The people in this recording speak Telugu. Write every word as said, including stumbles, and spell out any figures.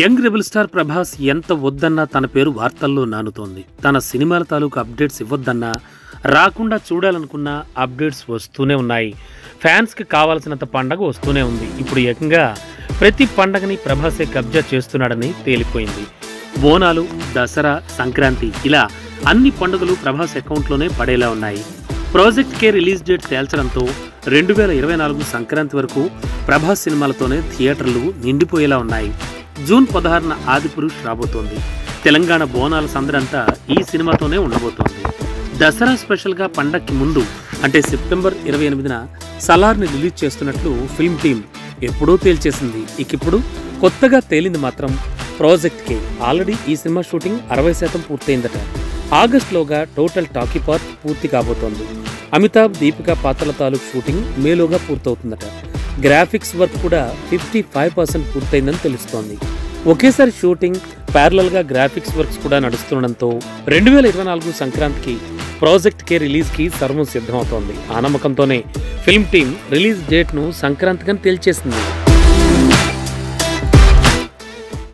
యంగ్ రెబల్ స్టార్ ప్రభాస్ ఎంత వద్దన్నా తన పేరు వార్తల్లో నానుతోంది. తన సినిమాల తాలూకు అప్డేట్స్ ఇవ్వద్దన్నా, రాకుండా చూడాలనుకున్న అప్డేట్స్ వస్తూనే ఉన్నాయి. ఫ్యాన్స్కి కావాల్సినంత పండగ వస్తూనే ఉంది. ఇప్పుడు ఏకంగా ప్రతి పండగని ప్రభాసే కబ్జా చేస్తున్నాడని తేలిపోయింది. బోనాలు, దసరా, సంక్రాంతి ఇలా అన్ని పండుగలు ప్రభాస్ అకౌంట్లోనే పడేలా ఉన్నాయి. ప్రాజెక్ట్ కే రిలీజ్ డేట్ తేల్చడంతో రెండు వేల ఇరవై నాలుగు సంక్రాంతి వరకు ప్రభాస్ సినిమాలతోనే థియేటర్లు నిండిపోయేలా ఉన్నాయి. జూన్ పదహారున ఆదిపురుష్ రాబోతోంది. తెలంగాణ బోనాల సందరంతా ఈ సినిమాతోనే ఉండబోతోంది. దసరా స్పెషల్గా పండక్కి ముందు అంటే సెప్టెంబర్ ఇరవై ఎనిమిదిన సలార్ని రిలీజ్ చేస్తున్నట్లు ఫిల్మ్ టీం ఎప్పుడో తేల్చేసింది. ఇక ఇప్పుడు కొత్తగా తేలింది మాత్రం ప్రాజెక్ట్ కే. ఆల్రెడీ ఈ సినిమా షూటింగ్ అరవై శాతం పూర్తయిందట. ఆగస్టులోగా టోటల్ టాకీ పార్క్ పూర్తి కాబోతోంది. అమితాబ్, దీపికా పాత్రల తాలూకు షూటింగ్ మేలోగా పూర్తవుతుందట. గ్రాఫిక్స్ వర్క్ కూడా ఫిఫ్టీ ఫైవ్ పర్సెంట్ పూర్తయిందని తెలుస్తోంది. ఒకేసారి షూటింగ్, ప్యారలల్గా గ్రాఫిక్స్ వర్క్స్ కూడా నడుస్తుండడంతో రెండు వేల ఇరవై నాలుగు సంక్రాంతికి ప్రాజెక్ట్ కే రిలీజ్కి సర్వం సిద్ధమవుతోంది. ఆ నమ్మకంతోనే ఫిల్మ్ టీం రిలీజ్ డేట్ను సంక్రాంతిగా తేల్చేసింది.